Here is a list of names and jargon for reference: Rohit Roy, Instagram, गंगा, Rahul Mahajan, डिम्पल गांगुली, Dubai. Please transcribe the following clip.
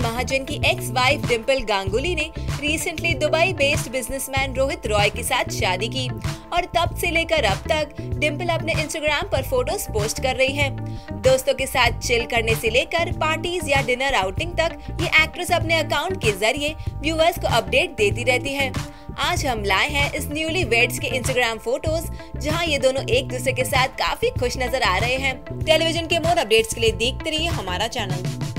राहुल महाजन की ex wife डिम्पल गांगुली ने recently Dubai based businessman Rohit Roy के साथ शादी की और तब से लेकर अब तक डिम्पल अपने इंस्टाग्राम पर फोटोज पोस्ट कर रही हैं। दोस्तों के साथ चिल करने से लेकर पार्टीज या डिनर आउटिंग तक ये एक्ट्रेस अपने अकाउंट के जरिए व्यूअर्स को अपडेट देती रहती है। आज हम लाए हैं इस न्यूली वेड्स के इंस्टाग्राम फोटोज, जहां ये दोनों एक दूसरे के साथ काफी खुश नजर आ रहे हैं। टेलीविजन के मोर अपडेट्स के लिए देखते रहिए हमारा चैनल।